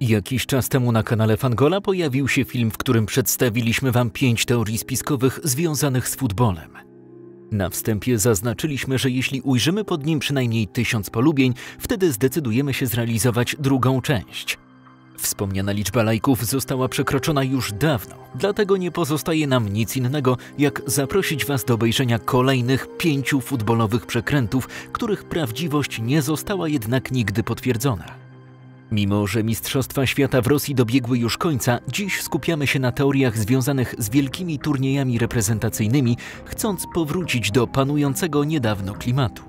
Jakiś czas temu na kanale Fangola pojawił się film, w którym przedstawiliśmy Wam 5 teorii spiskowych związanych z futbolem. Na wstępie zaznaczyliśmy, że jeśli ujrzymy pod nim przynajmniej 1000 polubień, wtedy zdecydujemy się zrealizować drugą część. Wspomniana liczba lajków została przekroczona już dawno, dlatego nie pozostaje nam nic innego, jak zaprosić Was do obejrzenia kolejnych 5 futbolowych przekrętów, których prawdziwość nie została jednak nigdy potwierdzona. Mimo że Mistrzostwa Świata w Rosji dobiegły już końca, dziś skupiamy się na teoriach związanych z wielkimi turniejami reprezentacyjnymi, chcąc powrócić do panującego niedawno klimatu.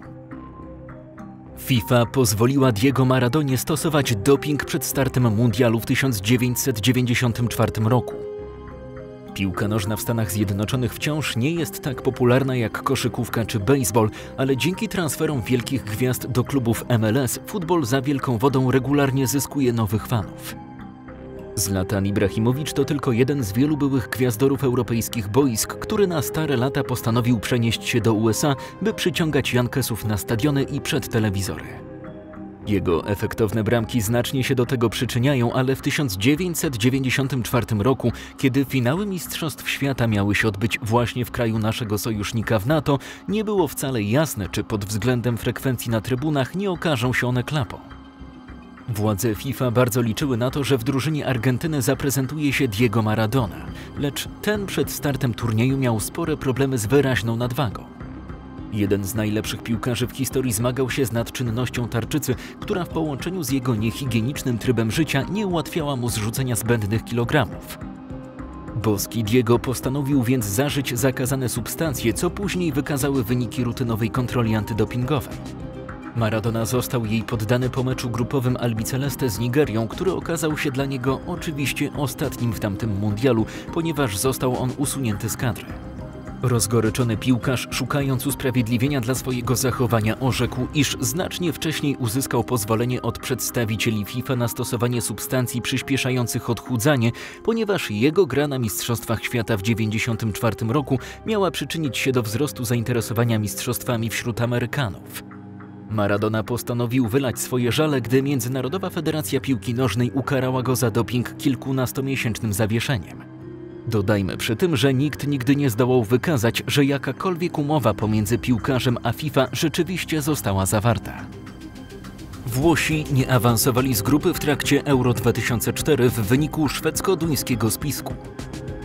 FIFA pozwoliła Diego Maradonie stosować doping przed startem mundialu w 1994 roku. Piłka nożna w Stanach Zjednoczonych wciąż nie jest tak popularna jak koszykówka czy baseball, ale dzięki transferom wielkich gwiazd do klubów MLS futbol za wielką wodą regularnie zyskuje nowych fanów. Zlatan Ibrahimović to tylko jeden z wielu byłych gwiazdorów europejskich boisk, który na stare lata postanowił przenieść się do USA, by przyciągać Jankersów na stadiony i przed telewizory. Jego efektowne bramki znacznie się do tego przyczyniają, ale w 1994 roku, kiedy finały Mistrzostw Świata miały się odbyć właśnie w kraju naszego sojusznika w NATO, nie było wcale jasne, czy pod względem frekwencji na trybunach nie okażą się one klapą. Władze FIFA bardzo liczyły na to, że w drużynie Argentyny zaprezentuje się Diego Maradona, lecz ten przed startem turnieju miał spore problemy z wyraźną nadwagą. Jeden z najlepszych piłkarzy w historii zmagał się z nadczynnością tarczycy, która w połączeniu z jego niehigienicznym trybem życia nie ułatwiała mu zrzucenia zbędnych kilogramów. Boski Diego postanowił więc zażyć zakazane substancje, co później wykazały wyniki rutynowej kontroli antydopingowej. Maradona został jej poddany po meczu grupowym Albiceleste z Nigerią, który okazał się dla niego oczywiście ostatnim w tamtym mundialu, ponieważ został on usunięty z kadry. Rozgoryczony piłkarz, szukając usprawiedliwienia dla swojego zachowania, orzekł, iż znacznie wcześniej uzyskał pozwolenie od przedstawicieli FIFA na stosowanie substancji przyspieszających odchudzanie, ponieważ jego gra na Mistrzostwach Świata w 1994 roku miała przyczynić się do wzrostu zainteresowania mistrzostwami wśród Amerykanów. Maradona postanowił wylać swoje żale, gdy Międzynarodowa Federacja Piłki Nożnej ukarała go za doping kilkunastomiesięcznym zawieszeniem. Dodajmy przy tym, że nikt nigdy nie zdołał wykazać, że jakakolwiek umowa pomiędzy piłkarzem a FIFA rzeczywiście została zawarta. Włosi nie awansowali z grupy w trakcie Euro 2004 w wyniku szwedzko-duńskiego spisku.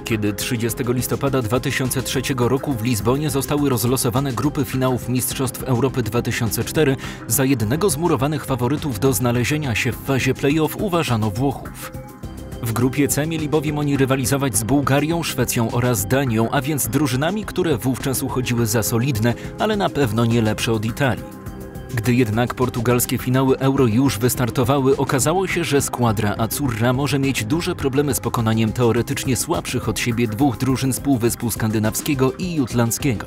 Kiedy 30 listopada 2003 roku w Lizbonie zostały rozlosowane grupy finałów Mistrzostw Europy 2004, za jednego z murowanych faworytów do znalezienia się w fazie play-off uważano Włochów. W grupie C mieli bowiem oni rywalizować z Bułgarią, Szwecją oraz Danią, a więc drużynami, które wówczas uchodziły za solidne, ale na pewno nie lepsze od Italii. Gdy jednak portugalskie finały Euro już wystartowały, okazało się, że składra Azzurra może mieć duże problemy z pokonaniem teoretycznie słabszych od siebie dwóch drużyn z Półwyspu Skandynawskiego i Jutlandzkiego.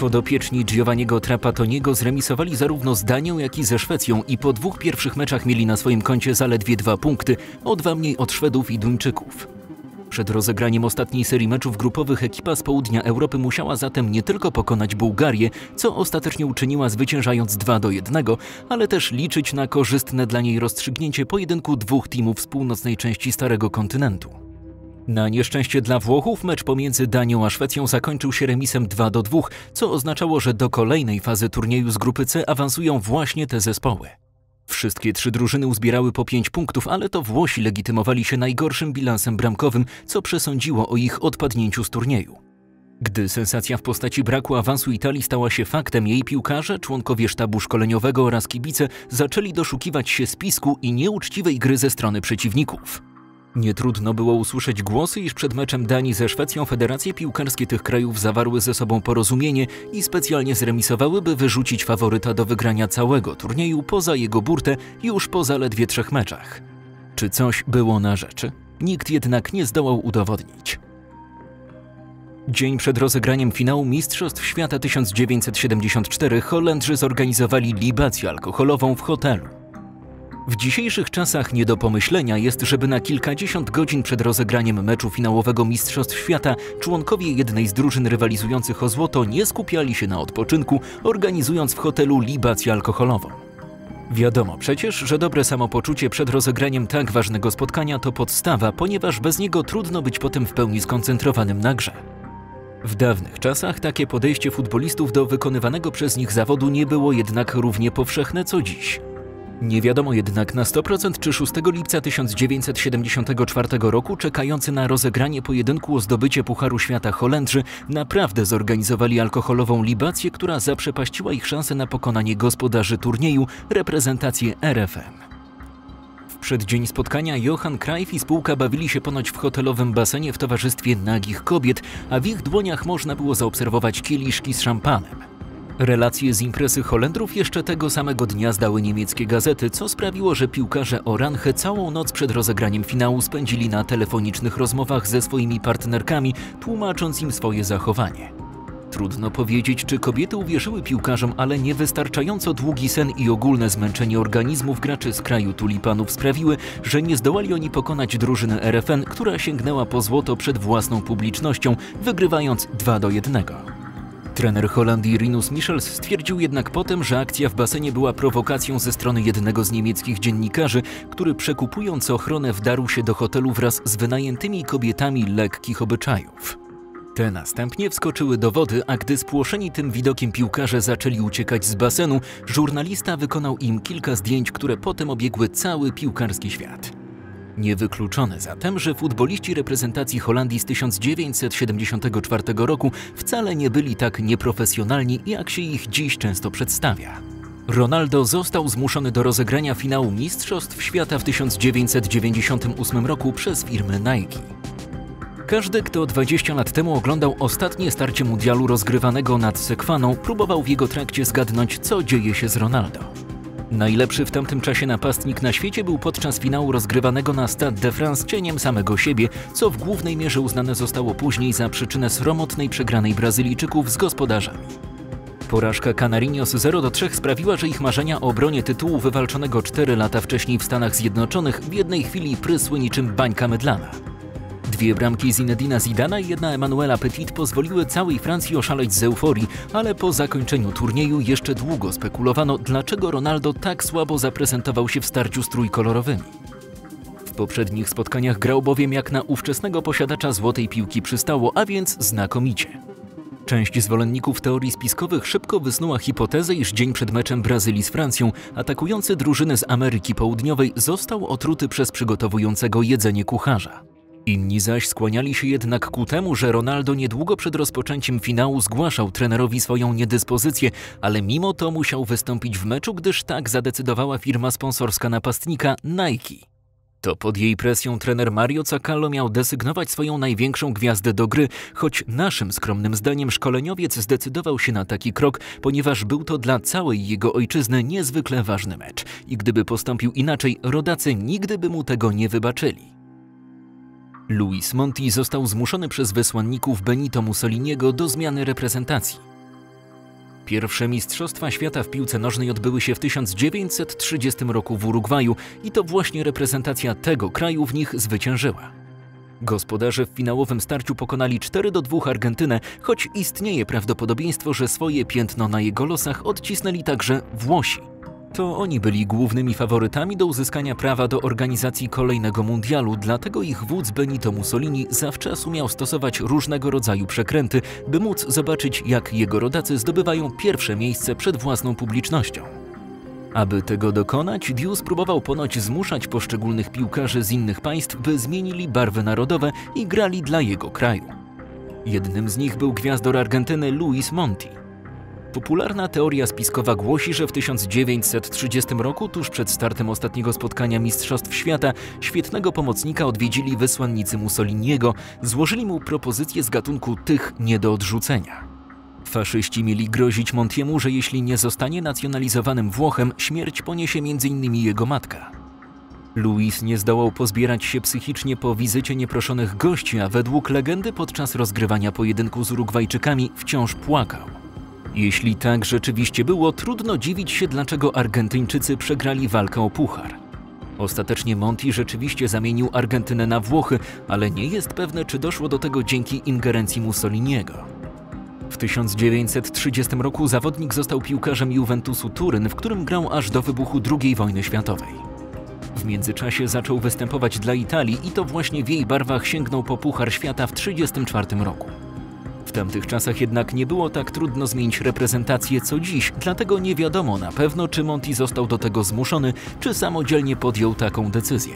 Podopieczni Giovanniego Trapattoniego zremisowali zarówno z Danią, jak i ze Szwecją i po dwóch pierwszych meczach mieli na swoim koncie zaledwie 2 punkty, o 2 mniej od Szwedów i Duńczyków. Przed rozegraniem ostatniej serii meczów grupowych ekipa z południa Europy musiała zatem nie tylko pokonać Bułgarię, co ostatecznie uczyniła zwyciężając 2-1, ale też liczyć na korzystne dla niej rozstrzygnięcie pojedynku dwóch teamów z północnej części Starego Kontynentu. Na nieszczęście dla Włochów mecz pomiędzy Danią a Szwecją zakończył się remisem 2-2, co oznaczało, że do kolejnej fazy turnieju z grupy C awansują właśnie te zespoły. Wszystkie 3 drużyny uzbierały po 5 punktów, ale to Włosi legitymowali się najgorszym bilansem bramkowym, co przesądziło o ich odpadnięciu z turnieju. Gdy sensacja w postaci braku awansu Italii stała się faktem, jej piłkarze, członkowie sztabu szkoleniowego oraz kibice zaczęli doszukiwać się spisku i nieuczciwej gry ze strony przeciwników. Nie trudno było usłyszeć głosy, iż przed meczem Danii ze Szwecją federacje piłkarskie tych krajów zawarły ze sobą porozumienie i specjalnie zremisowały, by wyrzucić faworyta do wygrania całego turnieju poza jego burtę już po zaledwie 3 meczach. Czy coś było na rzeczy? Nikt jednak nie zdołał udowodnić. Dzień przed rozegraniem finału Mistrzostw Świata 1974 Holendrzy zorganizowali libację alkoholową w hotelu. W dzisiejszych czasach nie do pomyślenia jest, żeby na kilkadziesiąt godzin przed rozegraniem meczu finałowego Mistrzostw Świata członkowie jednej z drużyn rywalizujących o złoto nie skupiali się na odpoczynku, organizując w hotelu libację alkoholową. Wiadomo przecież, że dobre samopoczucie przed rozegraniem tak ważnego spotkania to podstawa, ponieważ bez niego trudno być potem w pełni skoncentrowanym na grze. W dawnych czasach takie podejście futbolistów do wykonywanego przez nich zawodu nie było jednak równie powszechne co dziś. Nie wiadomo jednak na 100% czy 6 lipca 1974 roku czekający na rozegranie pojedynku o zdobycie Pucharu Świata Holendrzy naprawdę zorganizowali alkoholową libację, która zaprzepaściła ich szansę na pokonanie gospodarzy turnieju, reprezentację RFM. W przeddzień spotkania Johann Krajf i spółka bawili się ponoć w hotelowym basenie w towarzystwie nagich kobiet, a w ich dłoniach można było zaobserwować kieliszki z szampanem. Relacje z imprezy Holendrów jeszcze tego samego dnia zdały niemieckie gazety, co sprawiło, że piłkarze Oranje całą noc przed rozegraniem finału spędzili na telefonicznych rozmowach ze swoimi partnerkami, tłumacząc im swoje zachowanie. Trudno powiedzieć, czy kobiety uwierzyły piłkarzom, ale niewystarczająco długi sen i ogólne zmęczenie organizmów graczy z kraju tulipanów sprawiły, że nie zdołali oni pokonać drużyny RFN, która sięgnęła po złoto przed własną publicznością, wygrywając 2-1. Trener Holandii Rinus Michels stwierdził jednak potem, że akcja w basenie była prowokacją ze strony jednego z niemieckich dziennikarzy, który przekupując ochronę wdarł się do hotelu wraz z wynajętymi kobietami lekkich obyczajów. Te następnie wskoczyły do wody, a gdy spłoszeni tym widokiem piłkarze zaczęli uciekać z basenu, żurnalista wykonał im kilka zdjęć, które potem obiegły cały piłkarski świat. Niewykluczone zatem, że futboliści reprezentacji Holandii z 1974 roku wcale nie byli tak nieprofesjonalni, jak się ich dziś często przedstawia. Ronaldo został zmuszony do rozegrania finału Mistrzostw Świata w 1998 roku przez firmę Nike. Każdy, kto 20 lat temu oglądał ostatnie starcie mundialu rozgrywanego nad Sekwaną, próbował w jego trakcie zgadnąć, co dzieje się z Ronaldo. Najlepszy w tamtym czasie napastnik na świecie był podczas finału rozgrywanego na Stade de France cieniem samego siebie, co w głównej mierze uznane zostało później za przyczynę sromotnej przegranej Brazylijczyków z gospodarzami. Porażka Canariños 0-3 sprawiła, że ich marzenia o obronie tytułu wywalczonego 4 lata wcześniej w Stanach Zjednoczonych w jednej chwili prysły niczym bańka mydlana. Dwie bramki Zinedina Zidana i jedna Emmanuela Petit pozwoliły całej Francji oszaleć z euforii, ale po zakończeniu turnieju jeszcze długo spekulowano, dlaczego Ronaldo tak słabo zaprezentował się w starciu z trójkolorowymi. W poprzednich spotkaniach grał bowiem jak na ówczesnego posiadacza złotej piłki przystało, a więc znakomicie. Część zwolenników teorii spiskowych szybko wysnuła hipotezę, iż dzień przed meczem Brazylii z Francją atakujący drużynę z Ameryki Południowej został otruty przez przygotowującego jedzenie kucharza. Inni zaś skłaniali się jednak ku temu, że Ronaldo niedługo przed rozpoczęciem finału zgłaszał trenerowi swoją niedyspozycję, ale mimo to musiał wystąpić w meczu, gdyż tak zadecydowała firma sponsorska napastnika Nike. To pod jej presją trener Mario Cacallo miał desygnować swoją największą gwiazdę do gry, choć naszym skromnym zdaniem szkoleniowiec zdecydował się na taki krok, ponieważ był to dla całej jego ojczyzny niezwykle ważny mecz i gdyby postąpił inaczej, rodacy nigdy by mu tego nie wybaczyli. Luis Monti został zmuszony przez wysłanników Benito Mussoliniego do zmiany reprezentacji. Pierwsze Mistrzostwa Świata w piłce nożnej odbyły się w 1930 roku w Urugwaju i to właśnie reprezentacja tego kraju w nich zwyciężyła. Gospodarze w finałowym starciu pokonali 4-2 Argentynę, choć istnieje prawdopodobieństwo, że swoje piętno na jego losach odcisnęli także Włosi. To oni byli głównymi faworytami do uzyskania prawa do organizacji kolejnego mundialu, dlatego ich wódz Benito Mussolini zawczasu miał stosować różnego rodzaju przekręty, by móc zobaczyć, jak jego rodacy zdobywają pierwsze miejsce przed własną publicznością. Aby tego dokonać, Dius próbował ponoć zmuszać poszczególnych piłkarzy z innych państw, by zmienili barwy narodowe i grali dla jego kraju. Jednym z nich był gwiazdor Argentyny Luis Monti. Popularna teoria spiskowa głosi, że w 1930 roku, tuż przed startem ostatniego spotkania Mistrzostw Świata, świetnego pomocnika odwiedzili wysłannicy Mussoliniego, złożyli mu propozycje z gatunku tych nie do odrzucenia. Faszyści mieli grozić Montiemu, że jeśli nie zostanie nacjonalizowanym Włochem, śmierć poniesie m.in. jego matka. Luis nie zdołał pozbierać się psychicznie po wizycie nieproszonych gości, a według legendy podczas rozgrywania pojedynku z Urugwajczykami wciąż płakał. Jeśli tak rzeczywiście było, trudno dziwić się, dlaczego Argentyńczycy przegrali walkę o puchar. Ostatecznie Monti rzeczywiście zamienił Argentynę na Włochy, ale nie jest pewne, czy doszło do tego dzięki ingerencji Mussoliniego. W 1930 roku zawodnik został piłkarzem Juventusu Turyn, w którym grał aż do wybuchu II wojny światowej. W międzyczasie zaczął występować dla Italii i to właśnie w jej barwach sięgnął po Puchar Świata w 1934 roku. W tamtych czasach jednak nie było tak trudno zmienić reprezentację co dziś, dlatego nie wiadomo na pewno, czy Monti został do tego zmuszony, czy samodzielnie podjął taką decyzję.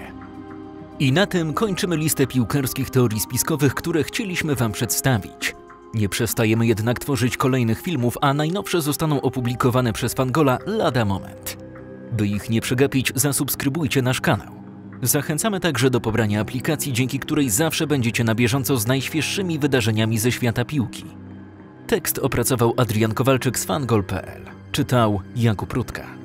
I na tym kończymy listę piłkarskich teorii spiskowych, które chcieliśmy Wam przedstawić. Nie przestajemy jednak tworzyć kolejnych filmów, a najnowsze zostaną opublikowane przez Fangola lada moment. By ich nie przegapić, zasubskrybujcie nasz kanał. Zachęcamy także do pobrania aplikacji, dzięki której zawsze będziecie na bieżąco z najświeższymi wydarzeniami ze świata piłki. Tekst opracował Adrian Kowalczyk z fangol.pl. Czytał Jakub Rutka.